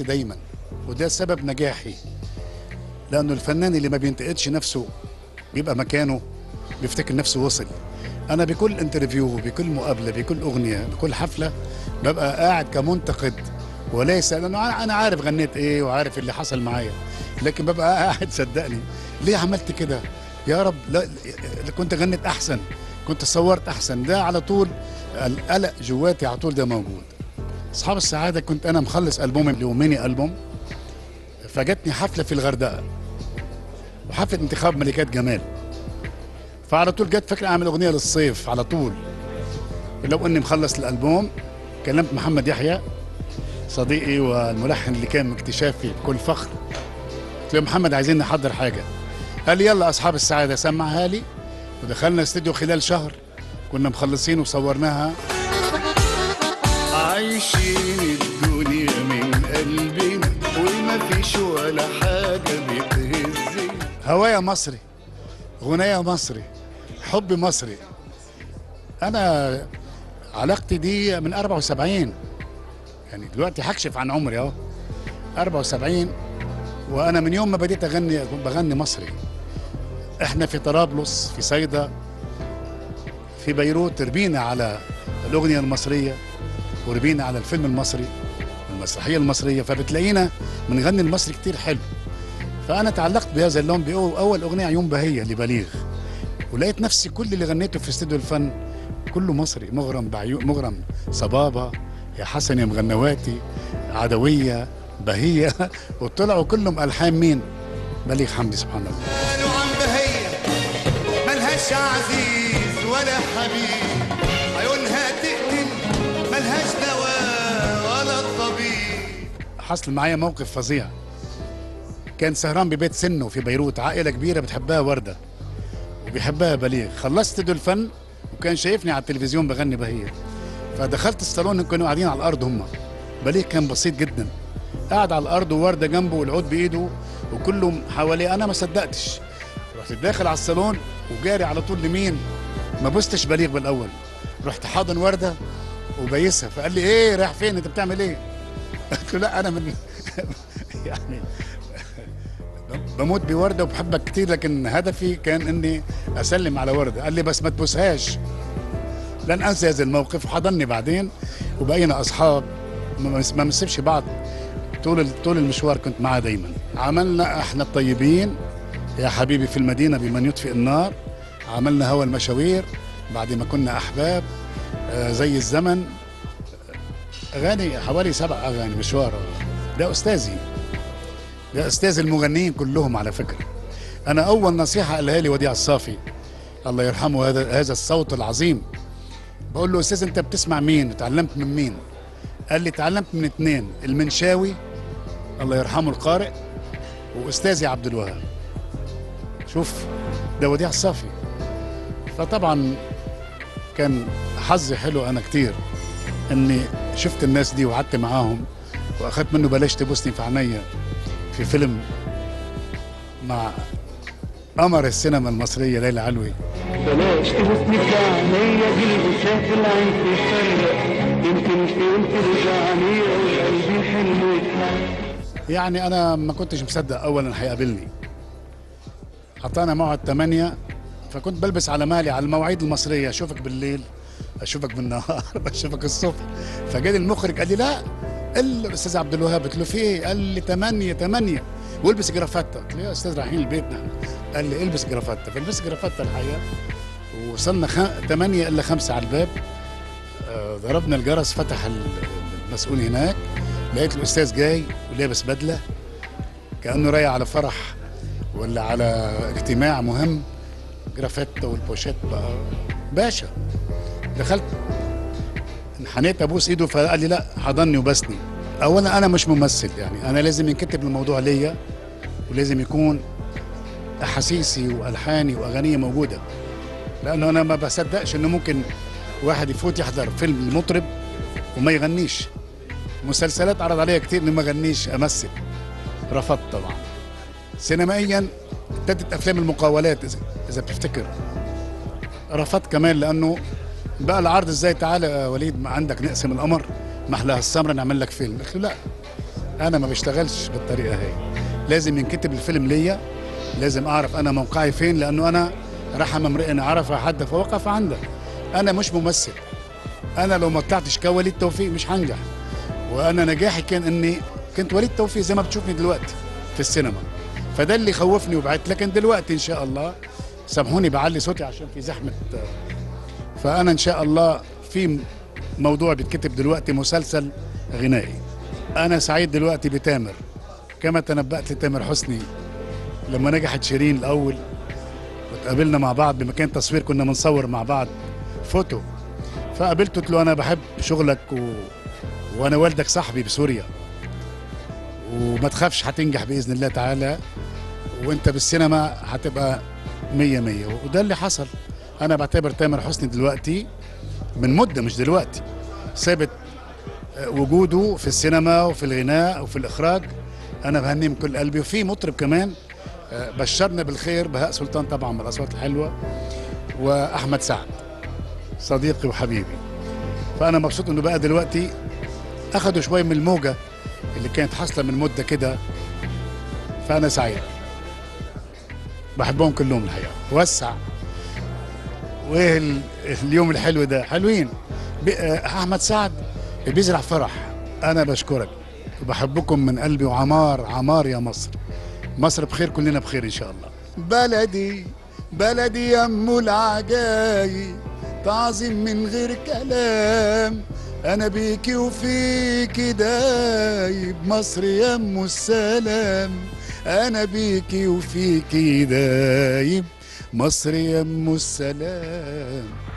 نفسي دايما، وده سبب نجاحي، لأنه الفنان اللي ما بينتقدش نفسه بيبقى مكانه بيفتكر نفسه وصل. أنا بكل انترفيو، بكل مقابلة، بكل أغنية، بكل حفلة ببقى قاعد كمنتقد، وليس لأنه أنا عارف غنيت إيه وعارف اللي حصل معايا، لكن ببقى قاعد صدقني ليه عملت كده؟ يا رب لا كنت غنيت أحسن، كنت صورت أحسن. ده على طول القلق جواتي على طول ده موجود. أصحاب السعادة كنت أنا مخلص ألبومي لوميني ألبوم، فجتني حفلة في الغردقة وحفلة انتخاب ملكات جمال، فعلى طول جت فكرة أعمل أغنية للصيف على طول. لو إني مخلص الألبوم كلمت محمد يحيى صديقي والملحن اللي كان اكتشافي بكل فخر، قلت له محمد عايزين نحضر حاجة، قال لي يلا أصحاب السعادة، سمعها لي ودخلنا استديو خلال شهر كنا مخلصين وصورناها. عايشين الدنيا من قلبنا ومفيش ولا حاجة بتهزنا. هوايا مصري، غنايا مصري، حب مصري. أنا علاقتي دي من 74، يعني دلوقتي هكشف عن عمري أهو، 74، وأنا من يوم ما بديت أغني بغني مصري. إحنا في طرابلس، في صيدا، في بيروت، ربينا على الأغنية المصرية وربينا على الفيلم المصري، المسرحية المصرية، فبتلاقينا بنغني المصري كتير حلو. فأنا تعلقت بهذا اللون. أول أغنية عيون بهية لبليغ، ولقيت نفسي كل اللي غنيته في استوديو الفن كله مصري، مغرم بعيون، مغرم، صبابة، يا حسن يا مغنواتي، عدوية، بهية، وطلعوا كلهم ألحان مين؟ بليغ حمدي. سبحان الله. عيون بهية ملهاش عزيز ولا حبيب، عيونها تقتل ملهاش دواء ولا الطبيب. حصل معايا موقف فظيع، كان سهران ببيت سنه في بيروت، عائلة كبيرة بتحبها وردة وبيحبها بليغ. خلصت دول الفن وكان شايفني على التلفزيون بغني بهية، فدخلت الصالون، كانوا قاعدين على الأرض هم، بليغ كان بسيط جدا قاعد على الأرض ووردة جنبه والعود بإيده وكلهم حواليه. أنا ما صدقتش، رحت داخل على الصالون وجاري على طول لمين؟ ما بوستش بليغ بالأول، رحت حاضن وردة وبايسها، فقال لي إيه رايح فين؟ أنت بتعمل إيه؟ قلت له لا أنا من يعني بموت بوردة وبحبك كتير، لكن هدفي كان اني اسلم على وردة. قال لي بس ما تبوسهاش. لن انسى هذا الموقف، وحضني بعدين وبقينا اصحاب، ما بنسيبش بعض طول المشوار كنت معاه دايما. عملنا احنا الطيبين، يا حبيبي في المدينة بمن يطفئ النار، عملنا هوا المشاوير، بعد ما كنا احباب، زي الزمن، اغاني حوالي 7 اغاني مشوار. ده استاذي، يا أستاذ المغنيين كلهم على فكرة. أنا أول نصيحة قالها لي وديع الصافي الله يرحمه، هذا الصوت العظيم، بقول له أستاذ أنت بتسمع مين؟ اتعلمت من مين؟ قال لي اتعلمت من 2، المنشاوي الله يرحمه القارئ، وأستاذي عبد الوهاب. شوف ده وديع الصافي. فطبعا كان حظي حلو أنا كتير إني شفت الناس دي وقعدت معاهم، وأخدت منه بلاش تبوسني في عينيا في فيلم مع قمر السينما المصرية ليلى علوي. بلاش تبوسني في عينيا، قلبي شاغل عين بيفرق، يمكن في يوم ترجع ليا وقلبي حلم يتحقق. يعني أنا ما كنتش مصدق أولا هيقابلني. حطانا موعد 8، فكنت بلبس على مالي على المواعيد المصرية، أشوفك بالليل، أشوفك بالنهار، أشوفك الصبح. فجاني المخرج قال لي لا، الاستاذ عبد الوهاب. قلت له في ايه؟ قال لي 8 والبس جرافته. قلت له يا استاذ رايحين البيت نحن. قال لي البس جرافته، فلبس جرافته الحقيقه، ووصلنا 8 إلا 5 على الباب، ضربنا الجرس، فتح المسؤول هناك، لقيت الاستاذ جاي ولابس بدله كانه رايح على فرح ولا على اجتماع مهم، جرافته والبوشيت بقى باشا. دخلت انحنيت ابوس ايده، فقال لي لا حضني وبسني. اولا انا مش ممثل، يعني انا لازم ينكتب الموضوع ليا، ولازم يكون احاسيسي والحاني واغانيه موجوده، لانه انا ما بصدقش انه ممكن واحد يفوت يحضر فيلم المطرب وما يغنيش. مسلسلات عرض عليا كتير اني ما اغنيش، امثل، رفضت طبعا. سينمائيا ابتدت افلام المقاولات اذا بتفتكر، رفضت كمان، لانه بقى العرض ازاي، تعالى يا وليد ما عندك نقسم القمر، ما احلاها السمره، نعمل لك فيلم. قلت له لا انا ما بشتغلش بالطريقه هي، لازم ينكتب الفيلم ليا، لازم اعرف انا موقعي فين، لانه انا رحم امرئ عرف حد فوقف عنده. انا مش ممثل، انا لو ما طلعتش كوليد توفيق مش هنجح، وانا نجاحي كان اني كنت وليد توفيق زي ما بتشوفني دلوقتي في السينما، فده اللي خوفني وبعت. لكن دلوقتي ان شاء الله، سامحوني بعلي صوتي عشان في زحمه، فانا ان شاء الله في موضوع بيتكتب دلوقتي، مسلسل غنائي. انا سعيد دلوقتي بتامر، كما تنبأت لتامر حسني لما نجحت شيرين الاول، وتقابلنا مع بعض بمكان تصوير، كنا بنصور مع بعض فوتو، فقابلته قلت له انا بحب شغلك وانا والدك صاحبي بسوريا، وما تخافش هتنجح باذن الله تعالى، وانت بالسينما هتبقى 100 100، وده اللي حصل. انا بعتبر تامر حسني دلوقتي من مده، مش دلوقتي، ثابت وجوده في السينما وفي الغناء وفي الاخراج. انا بهنيه من كل قلبي. وفي مطرب كمان بشرنا بالخير، بهاء سلطان طبعا من الاصوات الحلوه، واحمد سعد صديقي وحبيبي. فانا مبسوط انه بقى دلوقتي اخدوا شويه من الموجه اللي كانت حاصله من مده كده، فانا سعيد بحبهم كلهم الحقيقه. وسع، وايه اليوم الحلو ده، حلوين. احمد سعد بيزرع فرح. انا بشكرك وبحبكم من قلبي. وعمار، عمار يا مصر، مصر بخير، كلنا بخير ان شاء الله. بلدي بلدي يا ام العجايب، تعظيم من غير كلام، انا بيكي وفيكي دايب، مصر يا ام السلام، انا بيكي وفيكي دايب، مصر يا ام السلام.